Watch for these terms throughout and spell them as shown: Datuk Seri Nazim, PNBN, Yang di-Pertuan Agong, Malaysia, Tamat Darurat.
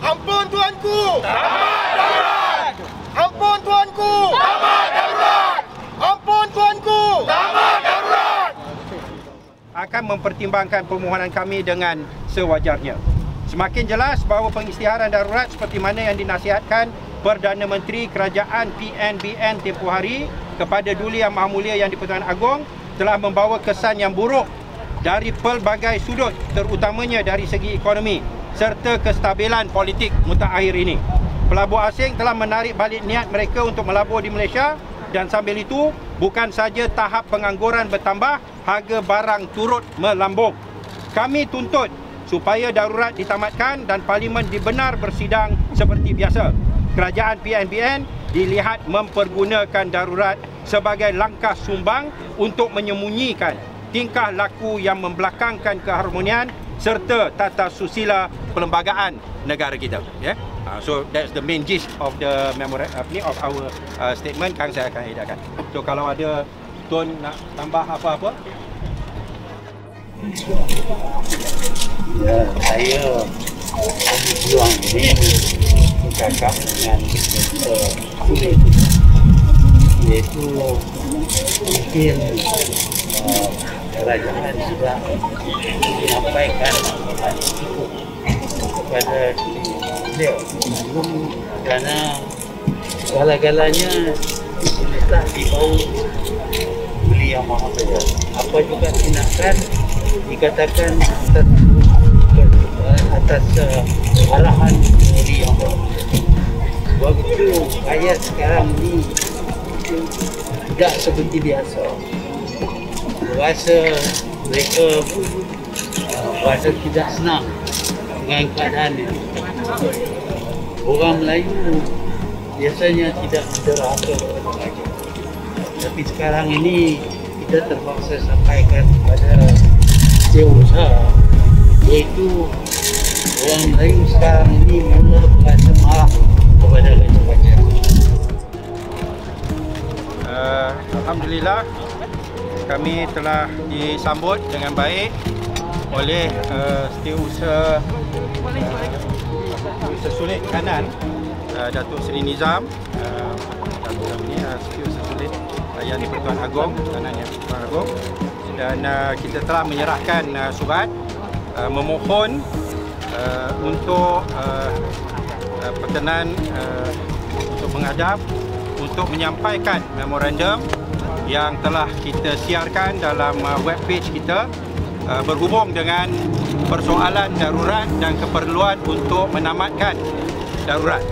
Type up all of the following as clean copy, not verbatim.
Ampun Tuanku, Tamat Darurat. Ampun Tuanku, Tamat Darurat. Ampun Tuanku, Tamat Darurat. Akan mempertimbangkan permohonan kami dengan sewajarnya. Semakin jelas bahawa pengisytiharan darurat seperti mana yang dinasihatkan Perdana Menteri Kerajaan PNBN tempoh hari kepada Duli Yang Maha Mulia Yang di-Pertuan Agong telah membawa kesan yang buruk dari pelbagai sudut, terutamanya dari segi ekonomi serta kestabilan politik mutakhir ini. Pelabur asing telah menarik balik niat mereka untuk melabur di Malaysia, dan sambil itu bukan saja tahap pengangguran bertambah, harga barang turut melambung. Kami tuntut supaya darurat ditamatkan dan Parlimen dibenar bersidang seperti biasa. Kerajaan PNBN dilihat mempergunakan darurat sebagai langkah sumbang untuk menyembunyikan tingkah laku yang membelakangkan keharmonian serta tata susila perlembagaan negara kita. So that's the main gist of the of our statement. Kang, saya akan edarkan. So kalau ada Tun nak tambah apa-apa? Ya, saya berjuang ini bercakap dengan kulit, iaitu mungkin kerajaan sudah menyampaikan kepada beliau kerana segala-galanya telah dibawa Duli Yang Maha Mulia. Apa juga tindakan dikatakan atas arahan Duli Yang Maha Mulia. Waktu rakyat sekarang ni tidak seperti biasa. Rasa mereka rasa tidak senang dengan keadaan ini. Orang Melayu biasanya tidak deraka kepada rakyat, tapi sekarang ini kita terpaksa sampaikan kepada setiausaha, iaitu orang Melayu sekarang ini mula berasa marah kepada rakyat. Alhamdulillah, kami telah disambut dengan baik oleh setiausaha Sulit Kanan Datuk Seri Nazim, Datuk ini setiausaha Sulit Yang di-Pertuan Agong, Kanan Yang di-Pertuan Agong, dan kita telah menyerahkan surat memohon untuk perkenan untuk menghadap untuk menyampaikan memorandum yang telah kita siarkan dalam webpage kita berhubung dengan persoalan darurat dan keperluan untuk menamatkan darurat.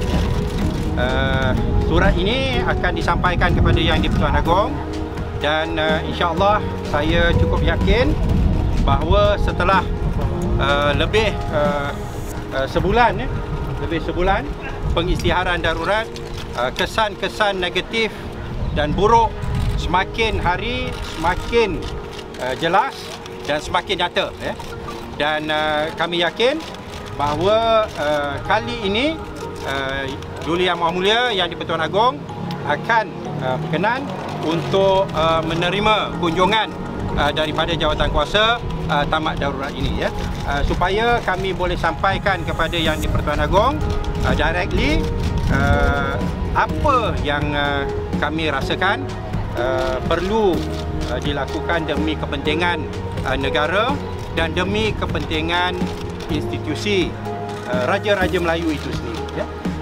Surat ini akan disampaikan kepada Yang di-Pertuan Agong, dan insya-Allah saya cukup yakin bahawa setelah lebih sebulan pengisytiharan darurat, kesan-kesan negatif dan buruk semakin hari semakin jelas dan semakin nyata. Dan kami yakin bahawa kali ini Duli Yang Maha Mulia Yang di-Pertuan Agong akan berkenan untuk menerima kunjungan daripada jawatankuasa tamat darurat ini, supaya kami boleh sampaikan kepada Yang di-Pertuan Agong directly apa yang kami rasakan perlu dilakukan demi kepentingan negara dan demi kepentingan institusi Raja-Raja Melayu itu sendiri.